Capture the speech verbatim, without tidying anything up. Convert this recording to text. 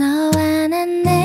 너와 난 내